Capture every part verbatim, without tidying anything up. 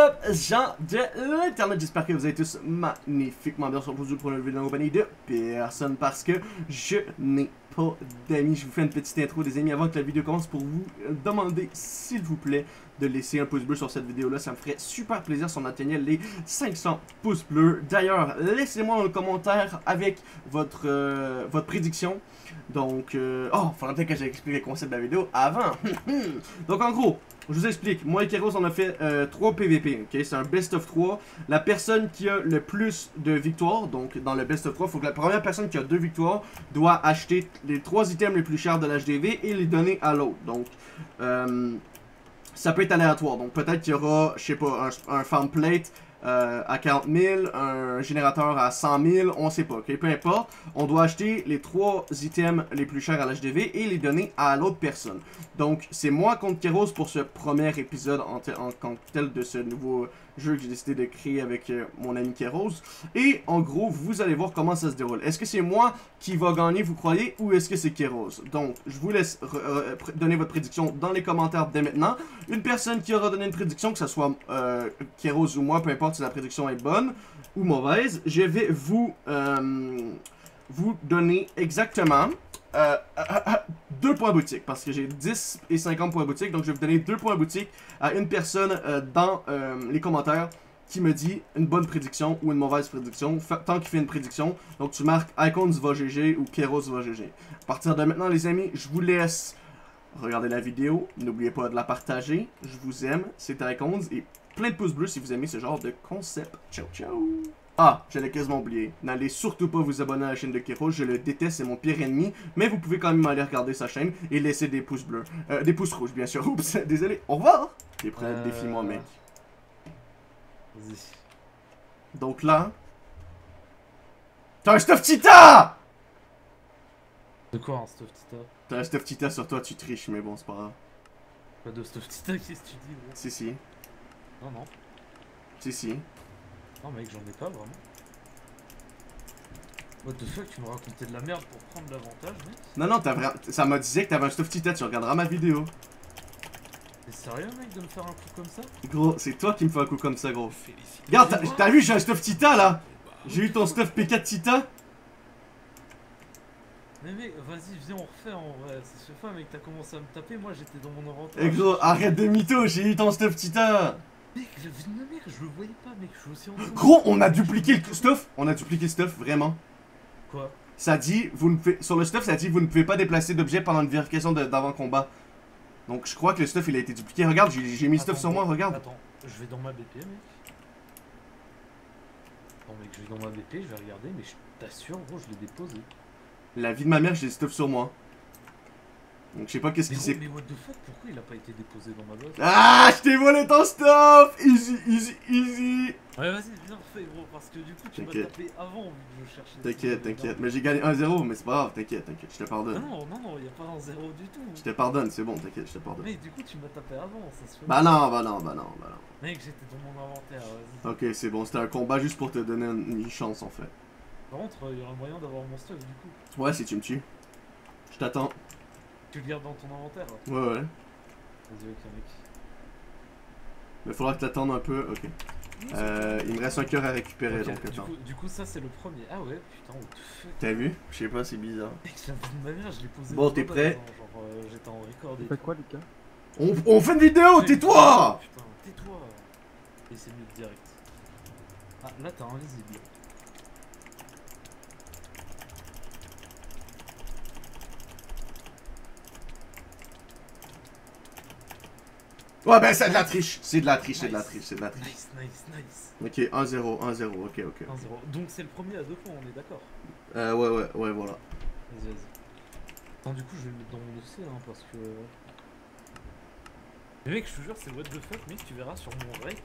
up, gens de l'internet, j'espère que vous allez tous magnifiquement bien. Surtout pour le vidéo en compagnie de personne parce que je n'ai pas d'amis. Je vous fais une petite intro des amis avant que la vidéo commence pour vous demander s'il vous plaît de laisser un pouce bleu sur cette vidéo là, ça me ferait super plaisir si on atteignait les cinq cents pouces bleus. D'ailleurs, laissez-moi dans le commentaire avec votre, euh, votre prédiction. Donc, euh, oh, faudrait peut-être que j'explique le concept de la vidéo avant. Donc en gros, je vous explique, moi et Keirowz on a fait euh, trois P V P, ok, c'est un best of trois. La personne qui a le plus de victoires, donc dans le best of trois, il faut que la première personne qui a deux victoires doit acheter les trois items les plus chers de l'H D V et les donner à l'autre. Donc, euh, ça peut être aléatoire, donc peut-être qu'il y aura, je sais pas, un, un farm plate euh, à quarante mille, un générateur à cent mille, on sait pas, ok, peu importe. On doit acheter les trois items les plus chers à l'H D V et les donner à l'autre personne. Donc c'est moi contre Keirowz pour ce premier épisode en tant que tel de ce nouveau jeu que j'ai décidé de créer avec euh, mon ami Keirowz. Et en gros, vous allez voir comment ça se déroule. Est-ce que c'est moi qui va gagner, vous croyez, ou est-ce que c'est Keirowz? Donc, je vous laisse donner votre prédiction dans les commentaires dès maintenant. Une personne qui aura donné une prédiction, que ce soit euh, Keirowz ou moi, peu importe si la prédiction est bonne ou mauvaise, je vais vous, euh, vous donner exactement... Euh, euh, euh, deux points boutique parce que j'ai dix et cinquante points boutique, donc je vais vous donner deux points boutique à une personne euh, dans euh, les commentaires qui me dit une bonne prédiction ou une mauvaise prédiction. F tant qu'il fait une prédiction, donc tu marques IconZ va G G ou Keirowz va G G. À partir de maintenant les amis, je vous laisse regarder la vidéo, n'oubliez pas de la partager, je vous aime, c'est IconZ et plein de pouces bleus si vous aimez ce genre de concept. Ciao ciao. Ah, j'allais quasiment oublier. N'allez surtout pas vous abonner à la chaîne de Keirowz, je le déteste, c'est mon pire ennemi. Mais vous pouvez quand même aller regarder sa chaîne et laisser des pouces bleus. Euh, des pouces rouges, bien sûr. Oups, désolé. Au revoir. T'es prêt à euh... défier moi, mec. Vas-y. Donc là... T'as un stuff Tita! De quoi un stuff Tita? T'as un stuff Tita sur toi, tu triches, mais bon, c'est pas grave. Pas de stuff Tita, qu'est-ce que tu dis? Là? Si, si. Non, non. Si, si. Non mec, j'en ai pas vraiment. What the fuck, tu me racontais de la merde pour prendre l'avantage mec? Non non, t'as vraiment... ça m'a disait que t'avais un stuff Tita, tu regarderas ma vidéo. T'es sérieux mec de me faire un coup comme ça? Gros, c'est toi qui me fais un coup comme ça gros. Félicité. Regarde, t'as vu j'ai un stuff Tita là. J'ai eu ton stuff P quatre Tita. Mais mec, vas-y viens on refait en vrai, je sais pas mec, t'as commencé à me taper, moi j'étais dans mon inventaire. Et gros, arrête de mytho, j'ai eu ton stuff Tita. Mec, la vie de ma mère, je le voyais pas, mec, je suis aussi en train de... Gros, on a dupliqué le stuff, on a dupliqué le stuff, vraiment. Quoi? Ça dit, vous ne pouvez... sur le stuff, ça dit, vous ne pouvez pas déplacer d'objets pendant une vérification d'avant-combat. Donc, je crois que le stuff, il a été dupliqué. Regarde, j'ai mis le stuff sur moi, regarde. Attends, je vais dans ma B P, mec. Attends, mec, je vais dans ma B P, je vais regarder, mais je t'assure, gros, je l'ai déposé. La vie de ma mère, j'ai le stuff sur moi. Donc je sais pas qu'est-ce qui s'est... Mais what the fuck, pourquoi il a pas été déposé dans ma boîte? Ah, je t'ai volé ton stuff! Easy, easy, easy! Ouais, vas-y, viens refait gros, parce que du coup tu m'as tapé avant vu que je cherchais... T'inquiète, t'inquiète, mais j'ai gagné un zéro, mais c'est pas grave, t'inquiète, t'inquiète, je te pardonne. Non, non, non, y'a pas un zéro du tout. Je te pardonne, c'est bon, t'inquiète, je te pardonne. Mais du coup tu m'as tapé avant, ça se fait... Bah non, bah non, bah non, bah non. Mec, j'étais dans mon inventaire, vas-y. Ok, c'est bon, c'était un combat juste pour te donner une chance en fait. Par contre, il y aura moyen d'avoir mon stuff du coup. Ouais, si tu me tues. Je t'attends. Tu le gardes dans ton inventaire là. Ouais ouais. Vas-y ok mec. Mais faudra que t'attendes un peu, ok. Euh, il me reste un cœur à récupérer okay, donc attends. Du coup, du coup ça c'est le premier. Ah ouais putain what the fuck. T'as vu? Je sais pas c'est bizarre. Mec la vie de ma mère je l'ai posé. Bon t'es prêt? Genre euh, j'étais en record et... T'as quoi Lucas? On, on fait une vidéo, tais-toi! Putain tais-toi. Et c'est mieux direct. Ah là t'es invisible. Ouais ben c'est de la triche, c'est de la triche, c'est de la triche, c'est de la triche. Nice, nice, nice. Ok, un zéro, un zéro, ok, ok. okay. un zéro, donc c'est le premier à deux points, on est d'accord? Euh, ouais, ouais, ouais, voilà. Vas-y, vas-y. Attends, du coup, je vais le mettre dans mon dossier, hein, parce que... Mais mec, je te jure, c'est what the fuck, mec, tu verras sur mon rec.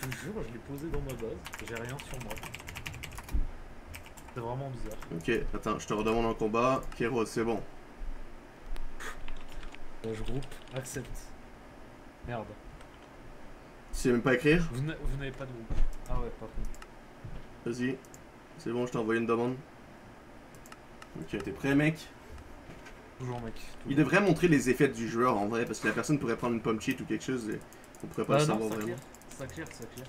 Je te jure, je l'ai posé dans ma base, j'ai rien sur moi. C'est vraiment bizarre. Ok, attends, je te redemande en combat. Keirowz, c'est bon. Euh, je groupe, accepte. Merde. Tu sais même pas écrire? Vous n'avez pas de groupe. Ah ouais, par contre. Vas-y. C'est bon, je t'ai envoyé une demande. Ok, t'es prêt, mec? Toujours, mec. Toujours. Il devrait montrer les effets du joueur en vrai, parce que la personne pourrait prendre une pomme cheat ou quelque chose et on pourrait pas bah, le savoir non, ça vraiment. Clair. ça clear, ça clear.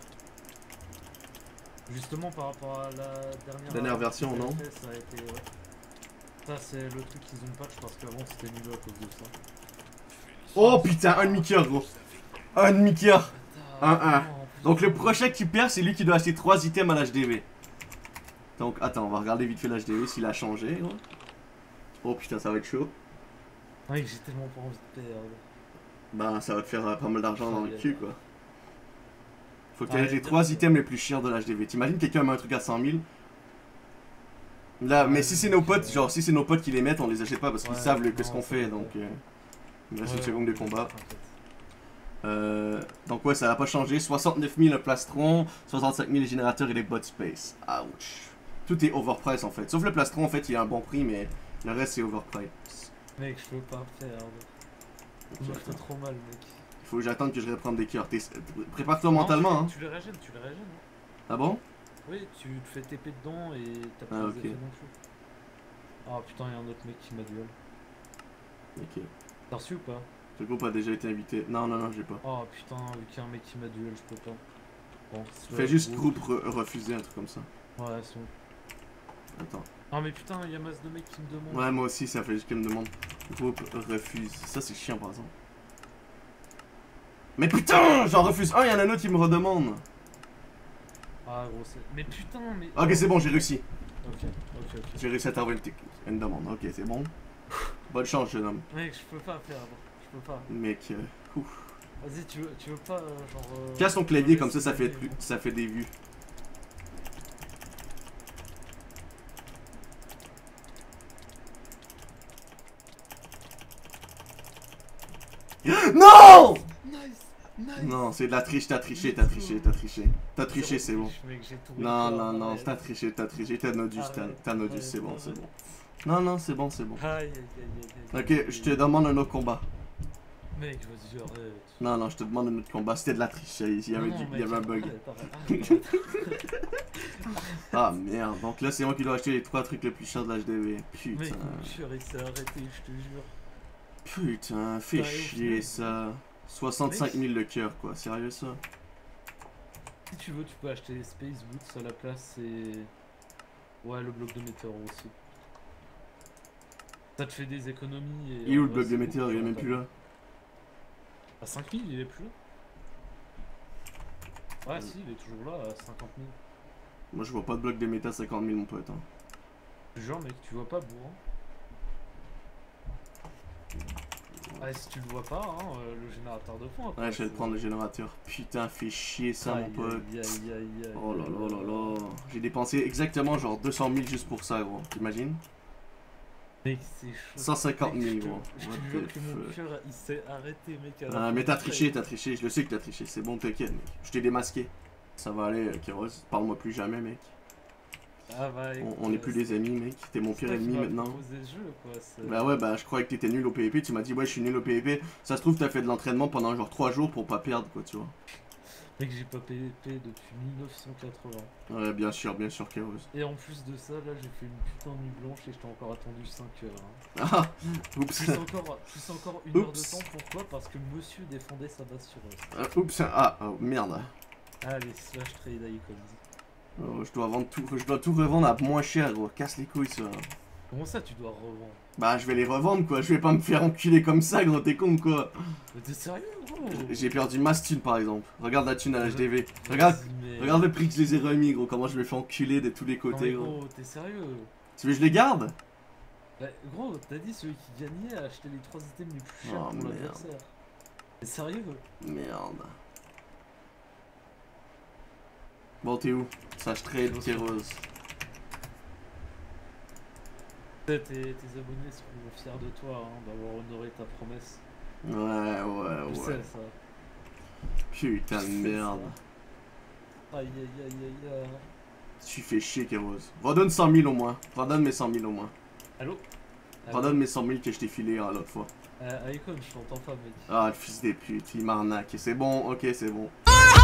Justement par rapport à la dernière, dernière version, P V P, non ça a été, ouais. Ça c'est le truc qu'ils ont patch parce qu'avant c'était nul à cause de ça. Oh putain, un demi-cœur gros. Un demi-cœur. un un. Donc le prochain qui perd, c'est lui qui doit acheter trois items à l'H D V. Donc attends, on va regarder vite fait l'H D V s'il a changé. Gros. Oh putain, ça va être chaud. Ouais, j'ai tellement pas envie de perdre. Bah ça va te faire euh, pas mal d'argent dans le cul quoi. Faut que t'aies les trois items les plus chers de l'H D V. T'imagines quelqu'un met un truc à cent mille? Là, mais si c'est nos potes, genre si c'est nos potes qui les mettent, on les achète pas parce qu'ils savent que ce qu'on fait. Donc il reste une seconde de combat. Euh, donc ouais, ça n'a pas changé. soixante-neuf mille plastron, soixante-cinq mille les générateurs et les bot space. Ouch. Tout est overpriced en fait. Sauf le plastron en fait, il a un bon prix, mais le reste c'est overpriced. Mec, je peux pas perdre. Je me fais trop mal, mec. Il faut que j'attende que je reprenne des cœurs. Prépare-toi mentalement. Hein. Tu les régènes, tu les régènes. Ah bon? Oui, tu te fais T P dedans et t'as pas les effets non plus. Ah putain, y'a un autre mec qui m'a duel. Ok. T'as reçu ou pas? Ce groupe a déjà été invité. Non, non, non, j'ai pas. Oh putain, vu qu'il y a un mec qui m'a duel, je peux pas. Bon, fais juste groupe refuser, un truc comme ça. Ouais, c'est bon. Attends. Ah mais putain, y'a masse de mecs qui me demandent. Ouais, moi aussi, ça fait juste qu'ils me demandent. Groupe refuse. Ça, c'est chiant par exemple. Mais putain, j'en refuse un, y'en a un autre qui me redemande. Ah gros, c'est... Mais putain, mais... Ok, c'est bon, j'ai réussi. Ok, ok, ok. J'ai réussi à t'envoyer une demande, ok, c'est bon. Bonne chance, jeune homme. Mec, je peux pas faire, je peux pas. Mec, euh... Vas-y, tu veux, tu veux pas, euh, genre... Euh... Casse ton clavier, comme ça, ça fait, plus... ça fait des vues. Non! Nice. Non, c'est de la triche, t'as triché, t'as triché, t'as triché. T'as triché, c'est bon. Non, non, non, t'as triché, t'as triché, t'as nodus, t'as nodus, c'est bon, c'est bon. Non, non, c'est bon, c'est bon. Ok, je te demande un autre combat. Mec, vas-y, arrête. Non, non, je te demande un autre combat, c'était de la triche, il y avait un bug. Ah merde, donc là c'est moi qui dois acheter les trois trucs les plus chers de l'H D V. Putain. Mec, il s'est arrêté, je te jure. Putain, fais chier ça. soixante-cinq mille le cœur quoi, sérieux ça? Si tu veux tu peux acheter les Space Boots à la place et... Ouais le bloc de météore aussi. Ça te fait des économies et... Il est où le bloc de météore? Il est même plus là. À cinq mille il est plus là. Ouais si il est toujours là à cinquante mille. Moi je vois pas de bloc de méta à cinquante mille mon pote. Genre mec tu vois pas bourrin. Ah si tu le vois pas, hein, euh, le générateur de fond. Après, ouais, je vais le prendre le générateur. Putain, fais chier ça, aïe, mon pote. Aïe, aïe, aïe, aïe, oh là là là là. J'ai dépensé exactement genre deux cent mille juste pour ça, gros. T'imagines? Mec, c'est chaud. cent cinquante mille, gros. Je te jure que mon cœur, il s'est arrêté, mec. Ah, mais t'as triché, t'as triché. Je le sais que t'as triché. C'est bon, t'inquiète, mec. Je t'ai démasqué. Ça va aller, Keirowz. Parle-moi plus jamais, mec. Ah bah, on n'est plus des amis mec, t'es mon pire ennemi maintenant. Jeux, quoi, bah ouais bah je croyais que t'étais nul au P V P, tu m'as dit ouais je suis nul au P V P, ça se trouve t'as fait de l'entraînement pendant genre trois jours pour pas perdre quoi tu vois. Mec j'ai pas P V P depuis mille neuf cent quatre-vingts. Ouais bien sûr, bien sûr Keirowz. Et en plus de ça là j'ai fait une putain de nuit blanche et je t'ai encore attendu cinq heures. Hein. Ah oups. Plus encore, plus encore une oups. Heure de temps, pourquoi? Parce que monsieur défendait sa base sur eux. Ah, oups, ah oh, merde. Allez slash trade IconZ. Oh, je dois vendre tout, je dois tout revendre à moins cher gros, casse les couilles ça. Comment ça tu dois revendre? Bah je vais les revendre quoi, je vais pas me faire enculer comme ça gros, t'es con quoi. Mais t'es sérieux gros? J'ai perdu ma thune par exemple, regarde la thune à l'H D V. Regarde, mais... regarde le prix que je les ai remis gros, comment je me fais enculer de tous les côtés. Non, mais gros, t'es sérieux? Tu veux que je les garde? Bah gros, t'as dit celui qui gagnait a acheté les trois items les plus chers oh, pour l'adversaire. T'es sérieux gros? Merde. Bon t'es où? Ça je trade Keirowz. Tes abonnés sont fiers de toi hein, d'avoir honoré ta promesse. Ouais ouais ouais. Tu sais ça. Putain de merde. Aïe aïe aïe aïe aïe. Tu fais chier Keirowz. Redonne cent mille au moins. Redonne mes cent mille au moins. Allô? Redonne mes cent mille que je t'ai filé hein, l'autre fois. Euh Icon je t'entends pas mec. Ah le fils des putes, il m'arnaque. C'est bon, ok c'est bon. Ah